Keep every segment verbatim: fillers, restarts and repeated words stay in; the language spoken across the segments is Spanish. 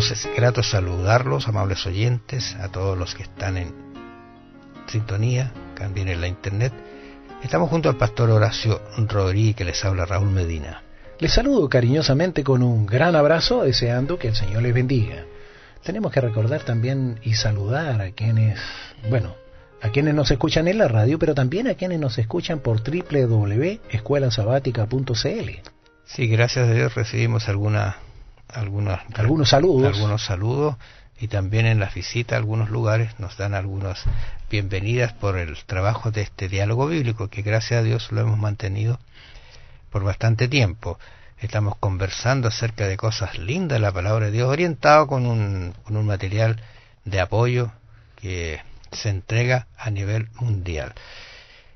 Gratos, grato saludarlos, amables oyentes, a todos los que están en sintonía, también en la internet. Estamos junto al pastor Horacio Rodríguez, que les habla Raúl Medina. Les saludo cariñosamente con un gran abrazo, deseando que el Señor les bendiga. Tenemos que recordar también y saludar a quienes, bueno, a quienes nos escuchan en la radio, pero también a quienes nos escuchan por doble u doble u doble u punto escuela sabatica punto c l. Sí, gracias a Dios recibimos alguna, algunas, algunos saludos. Algunos saludos. Y también en las visitas a algunos lugares nos dan algunas bienvenidas por el trabajo de este diálogo bíblico, que gracias a Dios lo hemos mantenido por bastante tiempo. Estamos conversando acerca de cosas lindas de la palabra de Dios, orientado con un, con un material de apoyo que se entrega a nivel mundial.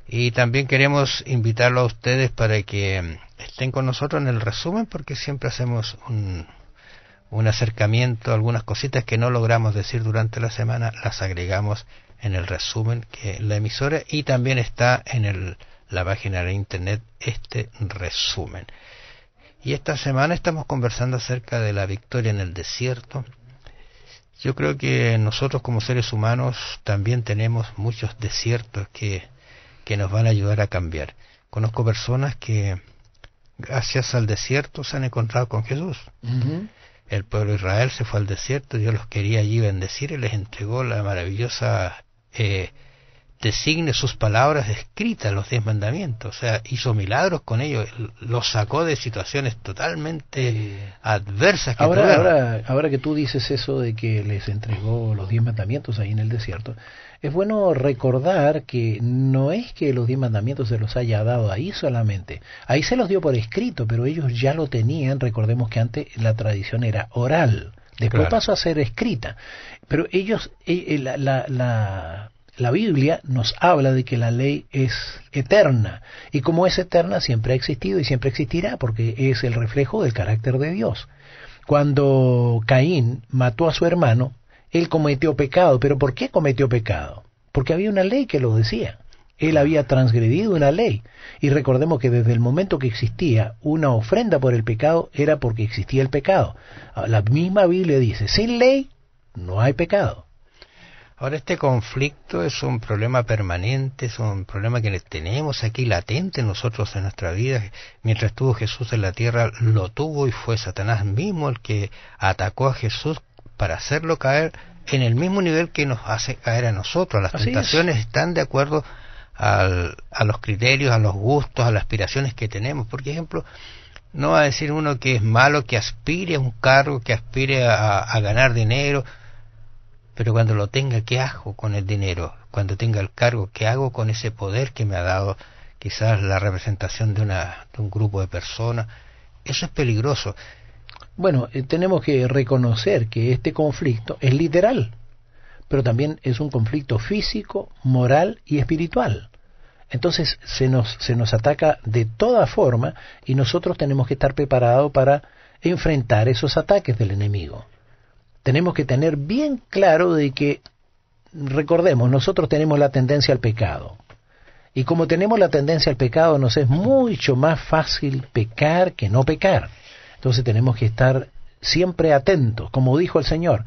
Y también queremos invitarlo a ustedes para que estén con nosotros en el resumen, porque siempre hacemos un... un acercamiento, algunas cositas que no logramos decir durante la semana, las agregamos en el resumen que la emisora, y también está en el, la página de internet este resumen. Y esta semana estamos conversando acerca de la victoria en el desierto. Yo creo que nosotros como seres humanos también tenemos muchos desiertos que, que nos van a ayudar a cambiar. Conozco personas que gracias al desierto se han encontrado con Jesús. Uh-huh. El pueblo de Israel se fue al desierto, Dios los quería allí bendecir y les entregó la maravillosa eh, designe sus palabras escritas, los diez mandamientos. O sea, hizo milagros con ellos, los sacó de situaciones totalmente eh, adversas que ahora, tuvieron. Ahora, ahora que tú dices eso de que les entregó los diez mandamientos ahí en el desierto, es bueno recordar que no es que los diez mandamientos se los haya dado ahí solamente. Ahí se los dio por escrito, pero ellos ya lo tenían. Recordemos que antes la tradición era oral, después claro. pasó a ser escrita. Pero ellos, eh, la... la, la La Biblia nos habla de que la ley es eterna, y como es eterna siempre ha existido y siempre existirá, porque es el reflejo del carácter de Dios. Cuando Caín mató a su hermano, él cometió pecado. ¿Pero por qué cometió pecado? Porque había una ley que lo decía. Él había transgredido una ley. Y recordemos que desde el momento que existía una ofrenda por el pecado, era porque existía el pecado. La misma Biblia dice, sin ley no hay pecado. Ahora, este conflicto es un problema permanente, es un problema que tenemos aquí latente nosotros en nuestra vida. Mientras estuvo Jesús en la tierra, lo tuvo, y fue Satanás mismo el que atacó a Jesús para hacerlo caer en el mismo nivel que nos hace caer a nosotros. Las Así tentaciones es. Están de acuerdo al, a los criterios, a los gustos, a las aspiraciones que tenemos. Por ejemplo, no va a decir uno que es malo que aspire a un cargo, que aspire a, a ganar dinero. Pero cuando lo tenga, ¿qué hago con el dinero? Cuando tenga el cargo, ¿qué hago con ese poder que me ha dado quizás la representación de, una, de un grupo de personas? Eso es peligroso. Bueno, eh, tenemos que reconocer que este conflicto es literal, pero también es un conflicto físico, moral y espiritual. Entonces se nos, se nos ataca de toda forma, y nosotros tenemos que estar preparados para enfrentar esos ataques del enemigo. Tenemos que tener bien claro de que, recordemos, nosotros tenemos la tendencia al pecado. Y como tenemos la tendencia al pecado, nos es mucho más fácil pecar que no pecar. Entonces tenemos que estar siempre atentos, como dijo el Señor,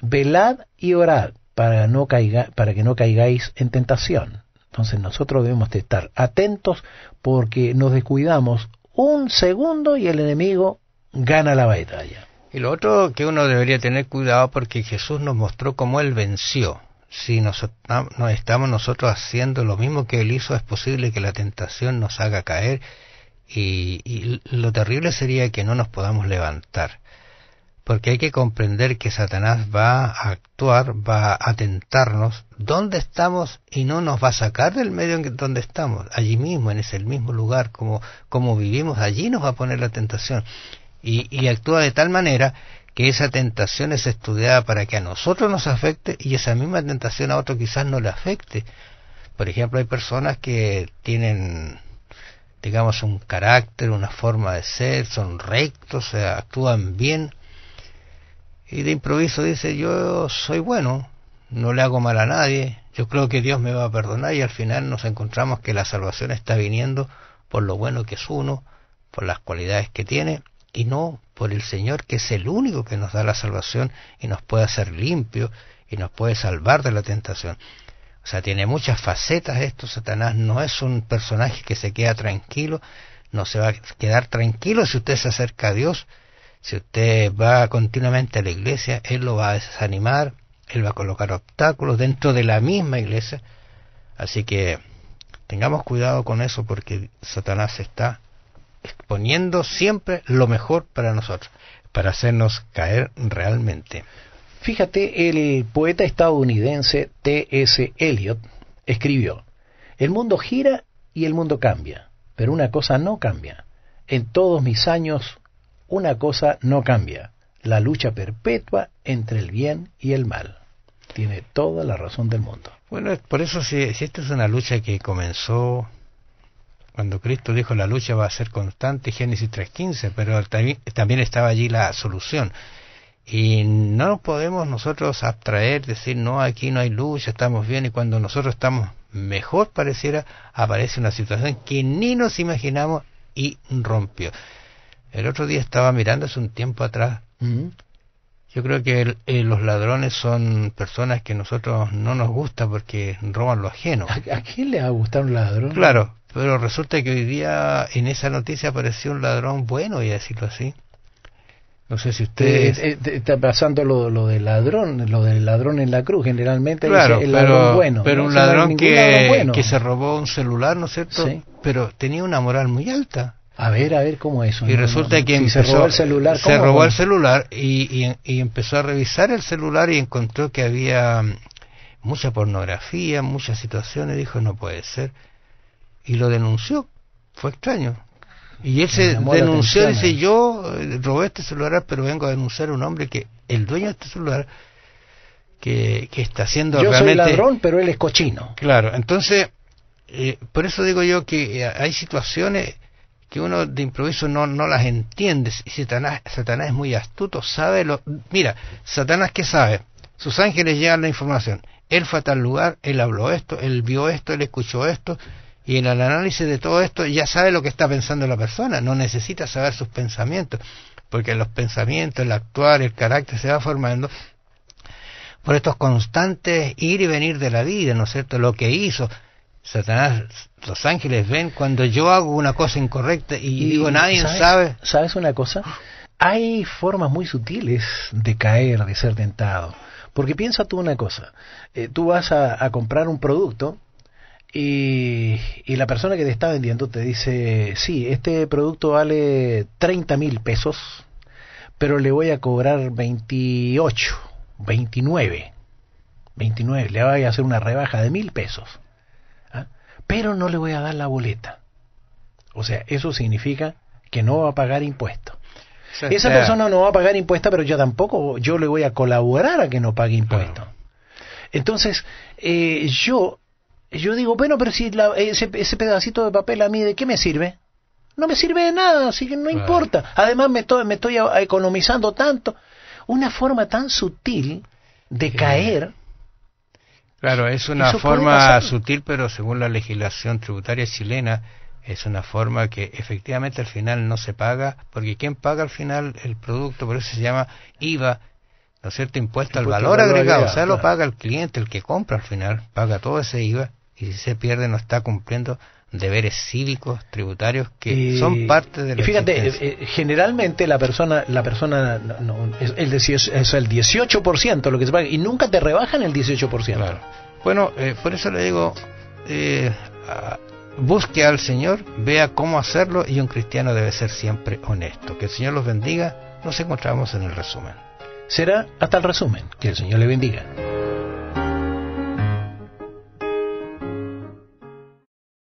velad y orad para, no caiga, para que no caigáis en tentación. Entonces nosotros debemos de estar atentos, porque nos descuidamos un segundo y el enemigo gana la batalla. Y lo otro que uno debería tener cuidado, porque Jesús nos mostró cómo Él venció. Si nos, no estamos nosotros haciendo lo mismo que Él hizo, es posible que la tentación nos haga caer, y, y lo terrible sería que no nos podamos levantar. Porque hay que comprender que Satanás va a actuar, va a tentarnos donde estamos, y no nos va a sacar del medio en donde estamos. Allí mismo, en ese mismo lugar, como, como vivimos, allí nos va a poner la tentación. Y, y actúa de tal manera que esa tentación es estudiada para que a nosotros nos afecte, y esa misma tentación a otro quizás no le afecte. Por ejemplo, hay personas que tienen, digamos, un carácter, una forma de ser, son rectos, o sea, actúan bien, y de improviso dice, yo soy bueno, no le hago mal a nadie, yo creo que Dios me va a perdonar, y al final nos encontramos que la salvación está viniendo por lo bueno que es uno, por las cualidades que tiene, y no por el Señor, que es el único que nos da la salvación y nos puede hacer limpio y nos puede salvar de la tentación. O sea, tiene muchas facetas esto. Satanás no es un personaje que se queda tranquilo, no se va a quedar tranquilo si usted se acerca a Dios. Si usted va continuamente a la iglesia, él lo va a desanimar, él va a colocar obstáculos dentro de la misma iglesia. Así que tengamos cuidado con eso, porque Satanás está exponiendo siempre lo mejor para nosotros, para hacernos caer realmente. Fíjate, el poeta estadounidense T S Eliot escribió: el mundo gira y el mundo cambia, pero una cosa no cambia. En todos mis años, una cosa no cambia: la lucha perpetua entre el bien y el mal. Tiene toda la razón del mundo. Bueno, por eso si, si esta es una lucha que comenzó cuando Cristo dijo la lucha va a ser constante, Génesis tres quince, pero también, también estaba allí la solución. Y no podemos nosotros abstraer, decir no, aquí no hay lucha, estamos bien, y cuando nosotros estamos mejor pareciera, aparece una situación que ni nos imaginamos y rompió. El otro día estaba mirando hace un tiempo atrás, uh-huh. Yo creo que el, eh, los ladrones son personas que nosotros no nos gusta porque roban lo ajeno. ¿A, a quién le va a gustar un ladrón? Claro, pero resulta que hoy día en esa noticia apareció un ladrón bueno, voy a decirlo así. No sé si ustedes... Eh, eh, está pasando lo, lo del ladrón, lo del ladrón en la cruz, generalmente claro, dice el pero, ladrón bueno. Pero no un ladrón que, ladrón bueno. que se robó un celular, ¿no es cierto? Sí. Pero tenía una moral muy alta. A ver, a ver cómo es eso. Y no, resulta no, que si empezó, se robó el celular, se robó ¿cómo? el celular y, y, y empezó a revisar el celular y encontró que había mucha pornografía, muchas situaciones, dijo no puede ser. Y lo denunció, fue extraño. Y él se denunció, dice, yo robé este celular, pero vengo a denunciar a un hombre que, el dueño de este celular, que, que está haciendo yo realmente... Yo soy ladrón, pero él es cochino. Claro, entonces, eh, por eso digo yo que hay situaciones que uno de improviso no, no las entiende. Y Satanás, Satanás es muy astuto, sabe lo... Mira, Satanás, ¿qué sabe? Sus ángeles llevan la información. Él fue a tal lugar, él habló esto, él vio esto, él escuchó esto... Y en el análisis de todo esto ya sabe lo que está pensando la persona, no necesita saber sus pensamientos, porque los pensamientos, el actuar, el carácter se va formando por estos constantes ir y venir de la vida, ¿no es cierto? Lo que hizo Satanás, los ángeles ven cuando yo hago una cosa incorrecta y, y digo nadie ¿sabes, sabe. ¿Sabes una cosa? Hay formas muy sutiles de caer, de ser tentado, porque piensa tú una cosa, eh, tú vas a, a comprar un producto. Y, y la persona que te está vendiendo te dice, sí, este producto vale treinta mil pesos, pero le voy a cobrar veintiocho, veintinueve, veintinueve, le voy a hacer una rebaja de mil pesos, ¿ah? Pero no le voy a dar la boleta. O sea, eso significa que no va a pagar impuestos. Sí, Esa claro. persona no va a pagar impuestos, pero yo tampoco, yo le voy a colaborar a que no pague impuestos. Claro. Entonces, eh, yo... Yo digo, bueno, pero si la, ese, ese pedacito de papel a mí, ¿de qué me sirve? No me sirve de nada, así que no bueno. importa. Además, me estoy, me estoy economizando tanto. Una forma tan sutil de sí. caer. Claro, es una forma sutil, pero según la legislación tributaria chilena, es una forma que efectivamente al final no se paga, porque ¿quién paga al final el producto? Por eso se llama I V A. ¿No es cierto? Impuesto, impuesto al valor, valor agregado. agregado. O sea, claro. lo paga el cliente, el que compra al final, paga todo ese I V A. Y si se pierde no está cumpliendo deberes cívicos, tributarios, que y, son parte de la y fíjate, eh, generalmente la persona la persona no, no, es, el dieciocho, es el dieciocho por ciento lo que se paga y nunca te rebajan el dieciocho por ciento. Claro. Bueno, eh, por eso le digo, eh, busque al Señor, vea cómo hacerlo, y un cristiano debe ser siempre honesto. Que el Señor los bendiga. Nos encontramos en el resumen. Será hasta el resumen. Que el Señor le bendiga.